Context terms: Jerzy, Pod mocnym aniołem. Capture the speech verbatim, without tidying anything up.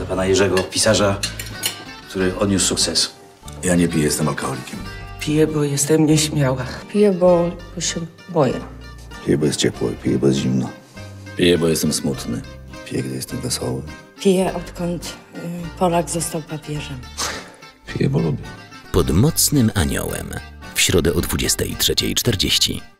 za pana Jerzego, pisarza, który odniósł sukces. Ja nie piję, jestem alkoholikiem. Piję, bo jestem nieśmiała. Piję, bo się boję. Piję, bo jest ciepło, piję, bo jest zimno. Piję, bo jestem smutny. Piję, gdy jestem wesoły. Piję, odkąd Polak został papieżem. Piję, bo lubię. Pod mocnym aniołem. W środę o dwudziestej trzeciej czterdzieści.